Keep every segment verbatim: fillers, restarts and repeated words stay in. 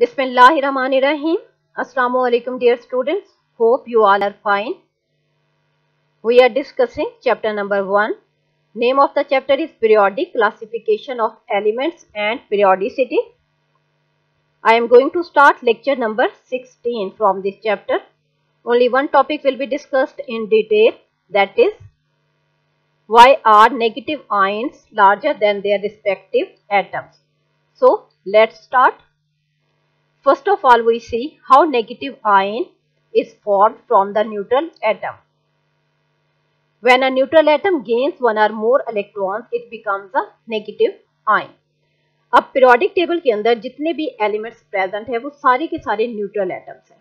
बिस्मिल्लाहिर्रहमानिर्रहीम। अस्सलामुअलैकुम dear students, hope you all are fine. We are discussing chapter number one. Name of the chapter is periodic classification of elements and periodicity. I am going to start lecture number sixteen from this chapter. Only one topic will be discussed in detail, that is why are negative ions larger than their respective atoms. So let's start. First of all, we see how negative ion is formed from the neutral atom. When a neutral atom gains one or more electrons, it becomes a negative ion. अब periodic table के अंदर जितने भी elements present है वो सारे के सारे neutral atoms हैं,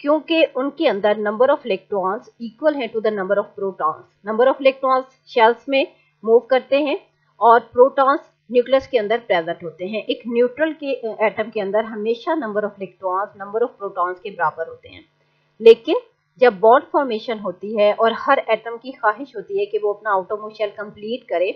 क्योंकि उनके अंदर number of electrons equal है to the number of protons. Number of electrons shells में move करते हैं और protons न्यूक्लियस के अंदर प्रेजेंट होते हैं. एक न्यूट्रल के एटम के अंदर हमेशा number of electrons number of protons के बराबर होते हैं, लेकिन जब बॉन्ड फॉर्मेशन होती है और हर एटम की ख्वाहिश होती है कि वो अपना आटोमिक शेल कंप्लीट करे,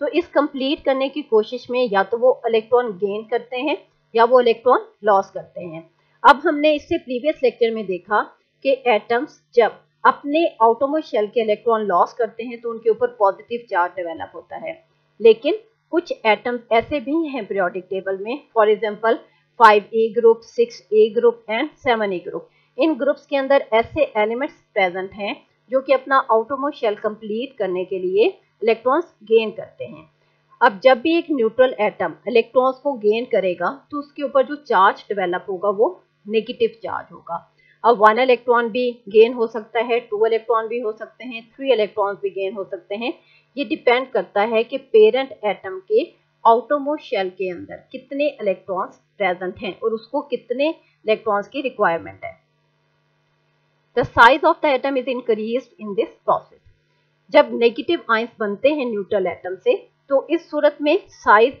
तो इस कंप्लीट करने की कोशिश में या तो वो इलेक्ट्रॉन गेन करते हैं या वो इलेक्ट्रॉन लॉस करते हैं. अब हमने इससे प्रीवियस लेक्चर में देखा कि एटम्स जब अपने आटोमिक शेल के इलेक्ट्रॉन लॉस करते हैं तो उनके ऊपर पॉजिटिव चार्ज डेवलप होता है, लेकिन कुछ एटम्स ऐसे भी हैं पीरियोडिक टेबल में, for example five A group, six A group and seven A group. इन ग्रुप्स के अंदर ऐसे एलिमेंट्स प्रेजेंट हैं जो कि अपना आउटरमोस्ट शेल कंप्लीट करने के लिए इलेक्ट्रॉन्स गेन करते हैं. अब जब भी एक न्यूट्रल एटम इलेक्ट्रॉन्स को गेन करेगा तो उसके ऊपर जो चार्ज डेवलप होगा वो नेगेटिव चार्ज होगा. अब वन इलेक्ट्रॉन भी गेन हो सकता है, टू इलेक्ट्रॉन भी हो सकते हैं, थ्री इलेक्ट्रॉन भी गेन हो सकते हैं. ये डिपेंड करता है कि पेरेंट एटम के आउटरमोस्ट शेल के अंदर कितने इलेक्ट्रॉन्स प्रेजेंट हैं और उसको कितने इलेक्ट्रॉन्स की रिक्वायरमेंट है. The size of the atom is increased in this process. जब नेगेटिव आयंस बनते हैं न्यूट्रल एटम से, तो इस सूरत में साइज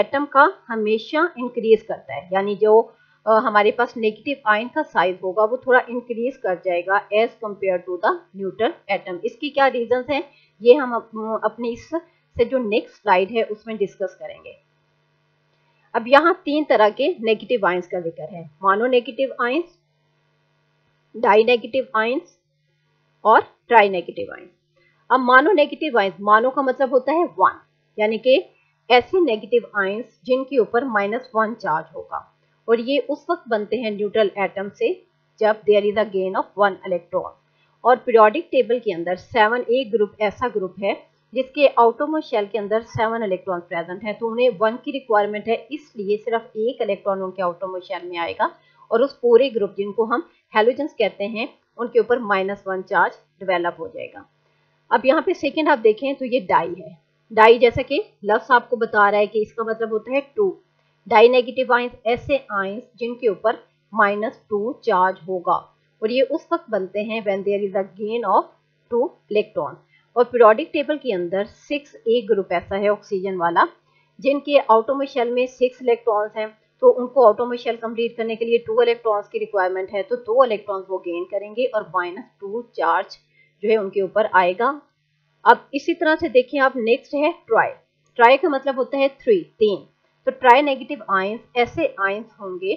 एटम का हमेशा इंक्रीज करता है, यानी जो Uh, हमारे पास नेगेटिव आयन का साइज होगा वो थोड़ा इंक्रीज कर जाएगा as compared to the neutral atom. इसकी क्या रीजंस हैं, ये हम अपनी इस से जो नेक्स्ट स्लाइड है उसमें डिस्कस करेंगे. अब यहाँ तीन तरह के नेगेटिव आयंस का जिक्र है, mono negative ions, di negative ions और ट्राई नेगेटिव आयंस. अब मोनो नेगेटिव आयंस, मोनो का मतलब होता है वन, यानी कि ऐसे नेगेटिव आयंस जिनके ऊपर माइनस वन चार्ज होगा, और ये उस वक्त बनते हैं न्यूट्रल एटम से जब there is a gain of one electron. और पीरियोडिक टेबल के अंदर सेवन ए ग्रुप ऐसा ग्रुप है जिसके आउटरमोस्ट शेल के अंदर सेवन इलेक्ट्रॉन प्रेजेंट हैं, तो उन्हें वन की रिक्वायरमेंट है, इसलिए सिर्फ एक इलेक्ट्रॉन उनके आउटरमोस्ट शेल में आएगा और उस पूरे ग्रुप जिनको हम हैलोजेंस कहते हैं उनके ऊपर माइनस वन चार्ज डेवेलप हो जाएगा. अब यहाँ पे सेकेंड आप देखें तो ये डाई है. डाई जैसा कि लफ्ज़ आपको बता रहा है कि इसका मतलब होता है टू. डाई नेगेटिव आयंस ऐसे आयंस जिनके ऊपर माइनस टू चार्ज होगा, और ये उस वक्त बनते हैं when there is a gain of two electron. और पीरियोडिक टेबल के अंदर सिक्स ए ग्रुप ऐसा है ऑक्सीजन वाला जिनके आटोमिक शेल में सिक्स इलेक्ट्रॉन्स हैं, तो उनको आटोमिक शेल कंप्लीट करने के लिए टू इलेक्ट्रॉन्स की रिक्वायरमेंट है, तो दो इलेक्ट्रॉन्स वो गेन करेंगे और माइनस टू चार्ज जो है उनके ऊपर आएगा. अब इसी तरह से देखिए आप, नेक्स्ट है ट्राई. ट्राई का मतलब होता है थ्री, तीन. तो ट्राई नेगेटिव आयंस ऐसे आयंस होंगे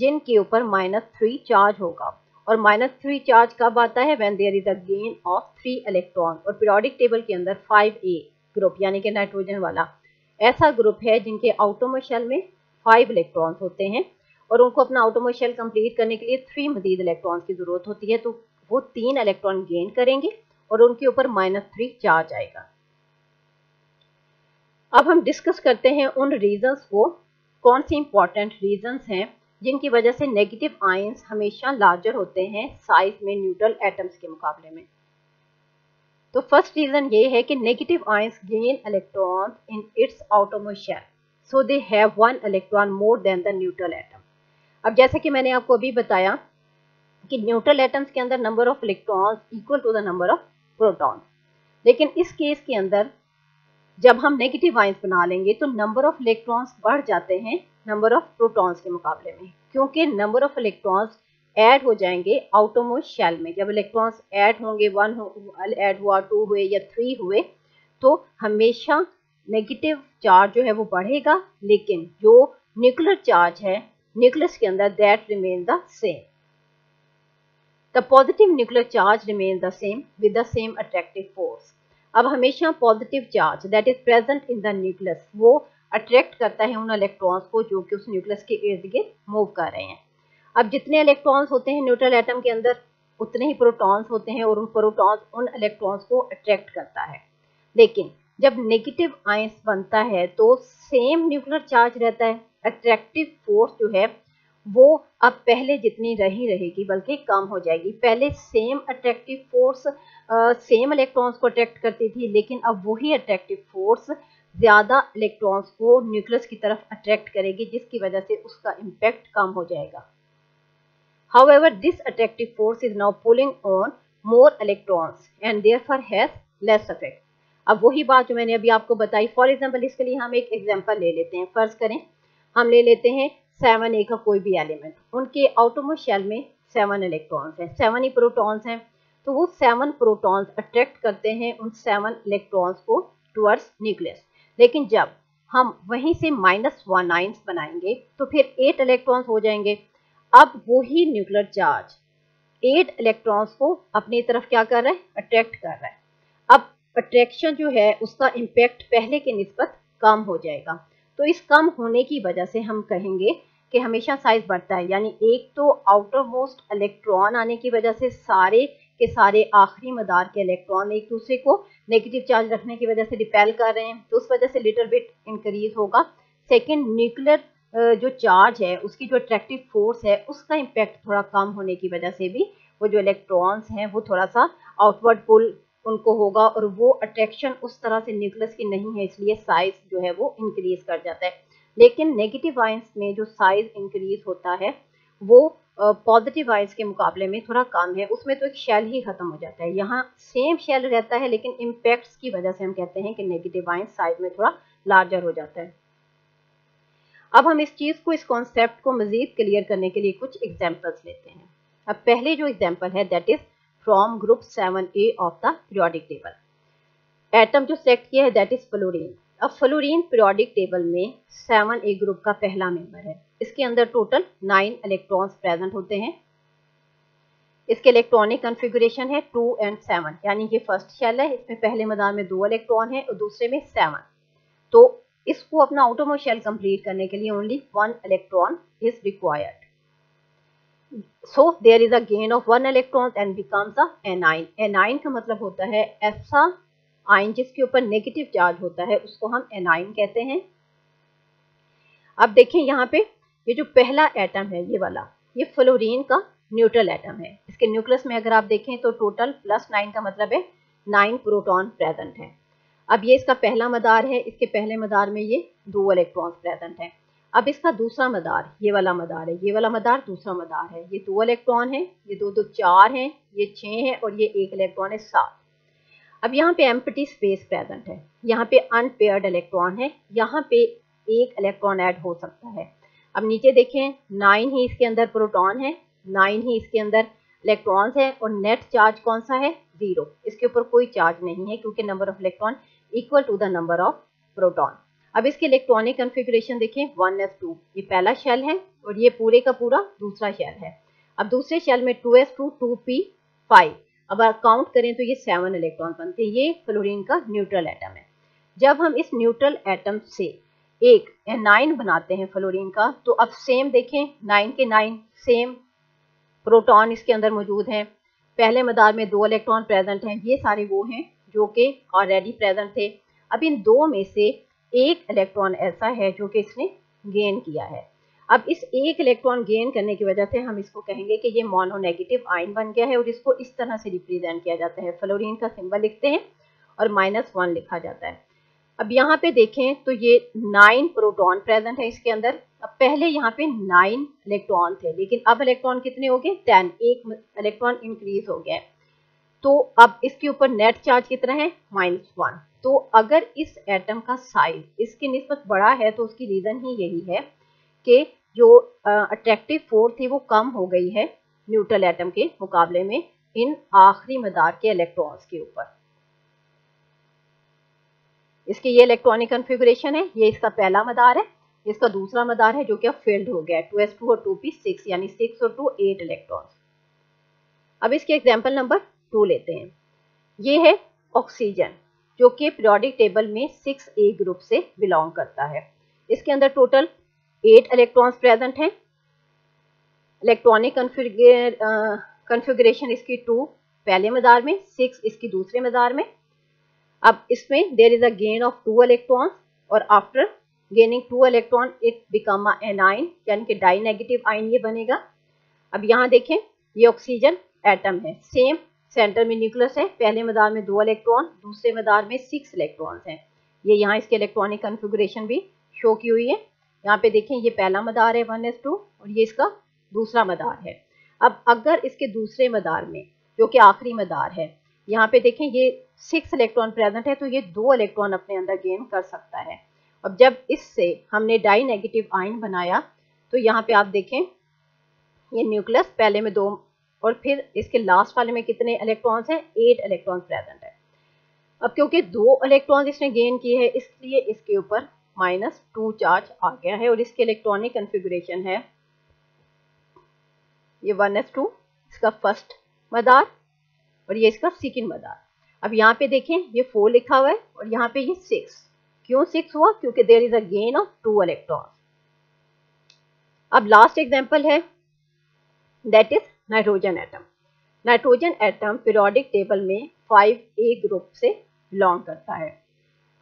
जिनके ऊपर माइनस थ्री चार्ज होगा, और माइनस थ्री चार्ज कब आता है, when there is a gain of three electron. और पीरियोडिक टेबल के अंदर फाइव ए ग्रुप यानी कि नाइट्रोजन वाला ऐसा ग्रुप है जिनके आउटरमोस्ट शेल में फाइव इलेक्ट्रॉन्स होते हैं, और उनको अपना आउटरमोस्ट शेल कंप्लीट करने के लिए थ्री मजीद इलेक्ट्रॉन्स की जरूरत होती है, तो वो तीन इलेक्ट्रॉन गेन करेंगे और उनके ऊपर माइनस थ्री चार्ज आएगा. अब हम डिस्कस करते हैं उन रीजंस को, कौन सी इंपॉर्टेंट रीजंस हैं जिनकी वजह से नेगेटिव आयंस हमेशा लार्जर होते हैं साइज में न्यूट्रल एटम्स के मुकाबले में. तो फर्स्ट रीजन ये है कि negative ions gain electrons in its outermost shell, so they have one electron more than the neutral atom. अब जैसे कि मैंने आपको अभी बताया कि न्यूट्रल एटम्स के अंदर number of electrons equal to the number of protons, लेकिन इस केस के अंदर जब हम नेगेटिव आयंस बना लेंगे तो नंबर ऑफ इलेक्ट्रॉन्स बढ़ जाते हैं नंबर ऑफ प्रोटॉन्स के मुकाबले में, क्योंकि नंबर ऑफ इलेक्ट्रॉन्स ऐड हो जाएंगे आउटरमोस्ट शेल में. जब इलेक्ट्रॉन्स ऐड होंगे, वन ऐड हुआ, टू हुए या थ्री हुए, तो हमेशा नेगेटिव चार्ज जो है वो बढ़ेगा, लेकिन जो न्यूक्लियर चार्ज है nucleus के अंदर that remain the same. The positive nuclear charge remain the same with the same attractive force. अब हमेशा positive charge that is present in the nucleus वो attract करता है उन electrons को जो कि उस nucleus के इर्द गिर्द move कर रहे हैं. अब जितने electrons होते हैं neutral atom के अंदर उतने ही प्रोटॉन्स होते हैं और उन प्रोटॉन्स उन इलेक्ट्रॉन्स को अट्रैक्ट करता है. लेकिन जब नेगेटिव आयंस बनता है तो सेम न्यूक्लियर चार्ज रहता है, अट्रैक्टिव फोर्स जो है वो अब पहले जितनी रही रहेगी बल्कि कम हो जाएगी. पहले same attractive force same electrons को अट्रैक्ट करती थी लेकिन अब वही अट्रैक्टिव फोर्स ज्यादा इलेक्ट्रॉन्स को न्यूक्लियस की तरफ अट्रैक्ट करेगी जिसकी वजह से उसका इम्पैक्ट कम हो जाएगा. However, this attractive force is now pulling on more electrons and therefore has less effect. अब वही बात जो मैंने अभी आपको बताई. For example, इसके लिए हम एक example ले लेते हैं. फर्ज करें हम ले लेते हैं सेवन ए का कोई भी एलिमेंट. उनके आटोमो शेल में सेवन इलेक्ट्रॉन्स हैं, सेवन ही प्रोटॉन्स हैं. तो वो सेवन प्रोटॉन्स अट्रैक्ट करते हैं उन सेवन इलेक्ट्रॉन्स को टुवर्ड्स न्यूक्लियस. लेकिन जब हम वहीं से माइनस वन आयंस बनाएंगे तो फिर एट इलेक्ट्रॉन्स हो जाएंगे. अब वो ही न्यूक्लियर चार्ज एट इलेक्ट्रॉन्स को अपनी तरफ क्या कर रहा है, अट्रैक्ट कर रहा है. अब अट्रैक्शन जो है उसका इम्पैक्ट पहले के निस्बत कम हो जाएगा. तो इस कम होने की वजह से हम कहेंगे कि हमेशा साइज बढ़ता है. यानी एक तो आउटर मोस्ट इलेक्ट्रॉन आने की वजह से सारे के सारे आखिरी मदार के इलेक्ट्रॉन एक दूसरे को नेगेटिव चार्ज रखने की वजह से रिपेल कर रहे हैं तो उस वजह से लिटिल बिट इंक्रीज होगा. सेकेंड, न्यूक्लियर जो चार्ज है उसकी जो अट्रैक्टिव फोर्स है उसका इम्पैक्ट थोड़ा कम होने की वजह से भी वो जो इलेक्ट्रॉन्स हैं वो थोड़ा सा आउटवर्ड पुल उनको होगा और वो अट्रैक्शन उस तरह से न्यूक्लियस की नहीं है इसलिए साइज जो है वो इंक्रीज कर जाता है. लेकिन नेगेटिव आयंस में जो साइज इंक्रीज होता है वो पॉजिटिव आयंस के मुकाबले में थोड़ा कम है. उसमें तो एक शेल ही खत्म हो जाता है. यहाँ सेम शेल रहता है लेकिन इम्पैक्ट्स की वजह से हम कहते हैं कि नेगेटिव आयंस साइज में थोड़ा लार्जर हो जाता है. अब हम इस चीज़ को इस कॉन्सेप्ट को मज़ीद क्लियर करने के लिए कुछ एग्जाम्पल्स लेते हैं. अब पहले जो एग्जाम्पल है that is from group seven A of the periodic table. Atom जो सेलेक्ट किया है दैट इज फ्लोरीन. अब फ्लोरीन पीरियोडिक टेबल में सेवन ए ग्रुप का पहला मेंबर है. इसके अंदर टोटल नाइन इलेक्ट्रॉन्स प्रेजेंट होते हैं. इसके इलेक्ट्रॉनिक कन्फिगुरेशन है टू एंड सेवन. यानी ये फर्स्ट शेल है, इसमें पहले मदार में दो इलेक्ट्रॉन है और दूसरे में सेवन. तो इसको अपना आउटरमोस्ट शेल कंप्लीट करने के लिए only one electron is required. So there is a gain of one electron and becomes a anion. Anion का मतलब होता है ऐसा आयन जिसके ऊपर नेगेटिव चार्ज होता है उसको हम एनाइन कहते हैं. अब देखें यहाँ पे ये जो पहला एटम है ये वाला ये फ्लोरीन का न्यूट्रल एटम है. इसके न्यूक्लियस में अगर आप देखें तो टोटल प्लस नाइन का मतलब है नाइन प्रोटॉन प्रेजेंट है. अब ये इसका पहला मदार है. इसके पहले मदार में ये दो इलेक्ट्रॉन्स प्रेजेंट हैं. अब इसका दूसरा मदार ये वाला मदार है, ये वाला मदार दूसरा मदार है. ये दो इलेक्ट्रॉन है, ये दो दो चार हैं, ये छः हैं और ये एक इलेक्ट्रॉन है, सात. अब यहाँ पे एम्प्टी स्पेस प्रेजेंट है, यहाँ पे अनपेयर्ड इलेक्ट्रॉन है, यहाँ पे एक इलेक्ट्रॉन ऐड हो सकता है. अब नीचे देखें नाइन ही इसके अंदर प्रोटॉन है, नाइन ही इसके अंदर इलेक्ट्रॉन्स है और नेट चार्ज कौन सा है, जीरो. इसके ऊपर कोई चार्ज नहीं है क्योंकि number of electron equal to the number of proton. अब इसके इलेक्ट्रॉनिक कॉन्फ़िगरेशन देखें वन एस टू. ये पहला शेल है और ये पूरे का पूरा दूसरा शेल है. अब दूसरे शेल में two S two, two P five. अब काउंट करें तो ये सेवन इलेक्ट्रॉन बनते हैं. ये फ्लोरीन का न्यूट्रल एटम है. जब हम इस न्यूट्रल एटम से एक एनाइन बनाते हैं फ्लोरीन का तो अब सेम देखें नाइन के नाइन सेम प्रोटॉन इसके अंदर मौजूद हैं. पहले मदार में दो इलेक्ट्रॉन प्रेजेंट हैं. ये सारे वो हैं जो कि ऑलरेडी प्रेजेंट थे. अब इन दो में से एक इलेक्ट्रॉन ऐसा है जो कि इसने गेन किया है. अब इस एक इलेक्ट्रॉन गेन करने की वजह से हम इसको कहेंगे कि ये मोनोनेगेटिव आयन बन गया है और इसको इस तरह से रिप्रेजेंट किया जाता है. फ्लोरीन का सिंबल लिखते हैं और माइनस वन लिखा जाता है. अब यहाँ पे देखें तो ये नाइन प्रोटॉन प्रेजेंट है इसके अंदर. अब पहले यहाँ पे नाइन इलेक्ट्रॉन थे लेकिन अब इलेक्ट्रॉन कितने हो गए, टेन. एक इलेक्ट्रॉन इंक्रीज हो गया है. तो अब इसके ऊपर नेट चार्ज कितना है, माइनस वन. तो अगर इस एटम का साइज इसके निस्बत बड़ा है तो उसकी रीज़न ही यही है कि जो अट्रैक्टिव फोर्स थी वो कम हो गई है न्यूट्रल एटम के मुकाबले में इन आखिरी मदार के इलेक्ट्रॉन्स के ऊपर. इसके ये इलेक्ट्रॉनिक कॉन्फ़िगरेशन है, ये इसका पहला मदार है इसका दूसरा मदार है जो कि अब फेल्ड हो गया है, टू एस टू और टू पी सिक्स यानी सिक्स और टू एट इलेक्ट्रॉन्स। अब इसके एग्जाम्पल नंबर टू लेते हैं। ये है ऑक्सीजन जो कि पीरियोडिक टेबल में सिक्स ए ग्रुप से बिलोंग करता है। इसके अंदर टोटल एट इलेक्ट्रॉन्स प्रेजेंट हैं। इलेक्ट्रॉनिक कन्फिगरेशन इसकी टू पहले मदार में, सिक्स इसकी दूसरे मदार में। अब इसमें there is a gain of two electrons और after gaining two electron it become a anion यानी कि डाई नेगेटिव आइन ये बनेगा। अब यहाँ देखें ये ऑक्सीजन एटम है, सेम सेंटर में न्यूक्लियस है, पहले मदार में दो इलेक्ट्रॉन, दूसरे मदार में सिक्स इलेक्ट्रॉन्स हैं। ये यहाँ इसके इलेक्ट्रॉनिक कन्फिगरेशन भी शो की हुई है। यहाँ पे देखें ये पहला मदार है वन एस टू और ये इसका दूसरा मदार है। अब अगर इसके दूसरे मदार में जो कि आखिरी मदार है, यहाँ पे देखें ये सिक्स इलेक्ट्रॉन प्रेजेंट है तो ये दो इलेक्ट्रॉन अपने अंदर गेन कर सकता है। अब जब इससे हमने डाई नेगेटिव आयन बनाया तो यहाँ पे आप देखें ये न्यूक्लियस पहले में दो और फिर इसके लास्ट वाले में कितने इलेक्ट्रॉन्स हैं, एट इलेक्ट्रॉन प्रेजेंट है। अब क्योंकि दो इलेक्ट्रॉन इसने गेन किए हैं इसलिए इसके ऊपर माइनस टू चार्ज आ गया है और इसके इलेक्ट्रॉनिक कन्फिगरेशन है ये वन एस टू, इसका फर्स्ट मदार और ये इसका सेकंड मदार। अब यहाँ पे देखें ये फोर लिखा हुआ है और यहाँ पे ये सिक्स, क्यों सिक्स हुआ, क्योंकि there is a gain of two electron. अब लास्ट एग्जांपल है that is nitrogen atom. Nitrogen atom periodic table में फाइव ए ग्रुप से बिलोंग करता है।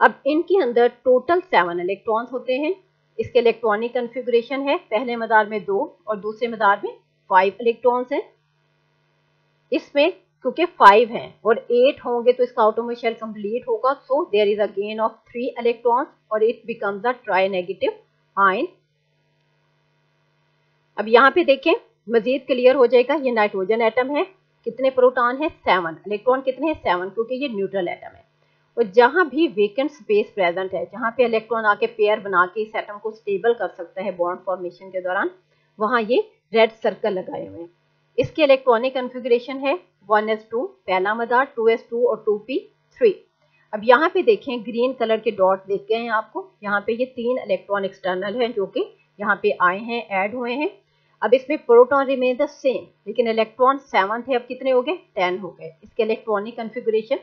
अब इनके अंदर टोटल सेवन इलेक्ट्रॉन्स होते हैं। इसके इलेक्ट्रॉनिक कन्फिगरेशन है पहले मदार में दो और दूसरे मदार में फाइव इलेक्ट्रॉन्स हैं। इसमें क्योंकि फाइव हैं और एट होंगे तो इसका ऑटोमेटिक शेल कंप्लीट होगा, so there is a gain of three electrons और it becomes a tri negative ion. अब यहाँ पे देखें मजीद क्लियर हो जाएगा, ये नाइट्रोजन एटम है, कितने प्रोटॉन है, सेवन, इलेक्ट्रॉन कितने हैं, सेवन, क्योंकि ये न्यूट्रल एटम है। और जहाँ भी वेकेंट स्पेस प्रेजेंट है, जहाँ पे इलेक्ट्रॉन आके पेयर बना के इस एटम को स्टेबल कर सकता है बॉन्ड फॉर्मेशन के दौरान, वहाँ ये रेड सर्कल लगाए हुए हैं। इसके इलेक्ट्रॉनिक कन्फिगरेशन है वन एस टू पहला मदार, टू एस टू और टू पी थ्री। अब यहाँ पे देखें ग्रीन कलर के डॉट देख गए हैं आपको, यहाँ पे ये तीन इलेक्ट्रॉन एक्सटर्नल हैं जो कि यहाँ पे आए हैं, ऐड हुए हैं। अब इसमें प्रोटॉन रिमेन द सेम लेकिन इलेक्ट्रॉन सेवन थे, अब कितने हो गए, टेन हो गए। इसके इलेक्ट्रॉनिक कन्फिगरेशन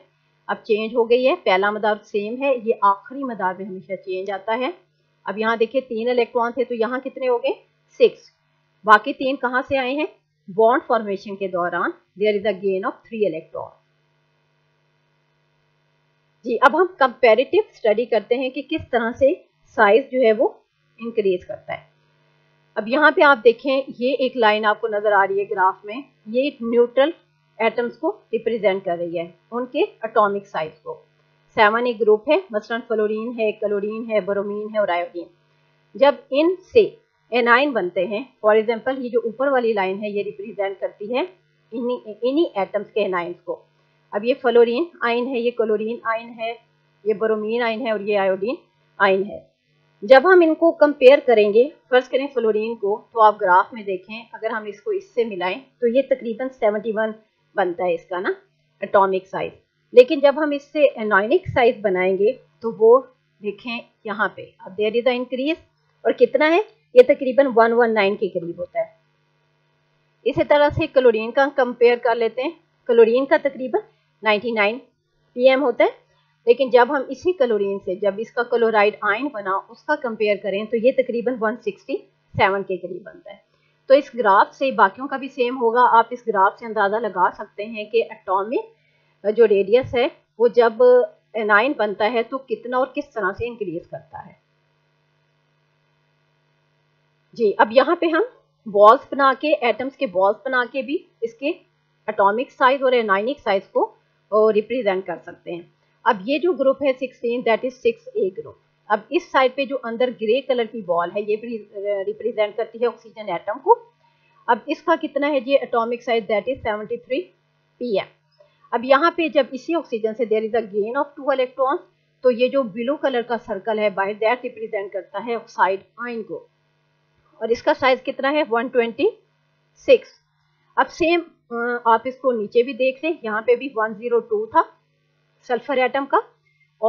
अब चेंज हो गई है, पहला मदार सेम है, ये आखिरी मदार में हमेशा चेंज आता है। अब यहाँ देखिए तीन इलेक्ट्रॉन थे तो यहाँ कितने हो गए, सिक्स, बाकी तीन कहाँ से आए हैं, बॉन्ड फॉर्मेशन के दौरान there is a gain of three electron. जी अब हम कंपैरेटिव स्टडी करते हैं कि किस तरह से साइज जो है वो इंक्रीज करता है। अब यहाँ पे आप देखें ये एक लाइन आपको नजर आ रही है ग्राफ में, ये न्यूट्रल एटम्स को रिप्रेजेंट कर रही है, उनके एटॉमिक साइज को। सेवन एक ग्रुप है, मसलन फ्लोरीन है, क्लोरीन है, ब्रोमीन है और आयोडीन। जब इनसे एनाइन बनते हैं, फॉर एग्जाम्पल ये जो ऊपर वाली लाइन है ये रिप्रेजेंट करती है इन्हीं इन्हीं एटम्स के एनाइंस को। अब ये फ्लोरीन आयन है, ये क्लोरीन आयन है, ये ब्रोमीन आयन है और ये आयोडीन आयन है। जब हम इनको कंपेयर करेंगे, फर्स्ट करें फ्लोरीन को, तो आप ग्राफ में देखें अगर हम इसको इससे मिलाएं तो ये तकरीबन सेवेंटी वन बनता है इसका ना एटॉमिक साइज। लेकिन जब हम इससे एनाइनिक साइज बनाएंगे तो वो देखें यहाँ पे अब देयर इज अ इंक्रीज और कितना है, ये तकरीबन वन वन नाइन के करीब होता है। इसी तरह से क्लोरीन का कंपेयर कर लेते हैं, क्लोरीन का तकरीबन नाइंटी नाइन पीएम होता है। लेकिन जब हम इसी क्लोरीन से जब इसका क्लोराइड आयन बना उसका कंपेयर करें तो ये तकरीबन वन सिक्सटी सेवन के करीब बनता है। तो इस ग्राफ से बाकियों का भी सेम होगा, आप इस ग्राफ से अंदाज़ा लगा सकते हैं कि एटॉमिक जो रेडियस है वो जब एनाइन बनता है तो कितना और किस तरह से इंक्रीज करता है। जी अब यहाँ पे हम बॉल्स बना के, एटम्स के बॉल्स बना के भी इसके एटॉमिक साइज और एनाइनिक साइज को रिप्रेजेंट कर सकते हैं। अब ये जो ग्रुप है sixteen that is six A group. अब इस साइड पे जो अंदर ग्रे कलर की बॉल है ये रिप्रेजेंट करती है ऑक्सीजन एटम को। अब इसका कितना है जी atomic size, that is seventy three pm. अब यहाँ पे जब इसी ऑक्सीजन से there is a gain of two electrons, तो ये जो ब्लू कलर का सर्कल है बाहर दैट रिप्रेजेंट करता है ऑक्साइड आयन को और इसका साइज कितना है वन ट्वेंटी सिक्स। अब सेम आप इसको नीचे भी देख लें, यहाँ पे भी वन जीरो टू था सल्फर एटम का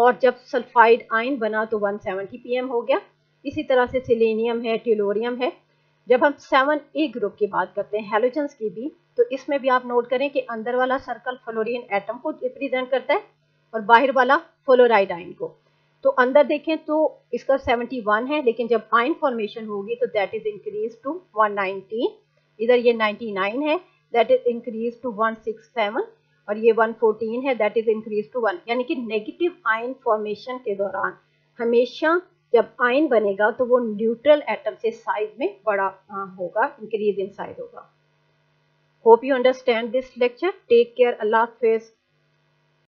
और जब सल्फाइड आयन बना तो वन सेवेंटी पीएम हो गया। इसी तरह से सेलेनियम है, ट्यूलोरियम है। जब हम सेवन ए ग्रुप की बात करते हैं हैलोजेंस की भी, तो इसमें भी आप नोट करें कि अंदर वाला सर्कल फ्लोरीन एटम को रिप्रेजेंट करता है और बाहर वाला फ्लोराइड आयन को। तो अंदर देखें तो इसका इकहत्तर है, लेकिन जब आयन फॉर्मेशन होगी तो दैट इज इंक्रीज टू एक सौ उन्नीस, इधर ये निन्यानवे है दैट इज इंक्रीज टू एक सौ सड़सठ और ये एक सौ चौदह है that is increase to one. यानी कि नेगेटिव आयन फॉर्मेशन के दौरान हमेशा जब आयन बनेगा तो वो न्यूट्रल एटम से साइज में बड़ा होगा, इंक्रीज इन साइज होगा। Hope you understand this lecture. Take care, अल्लाह हाफिज़।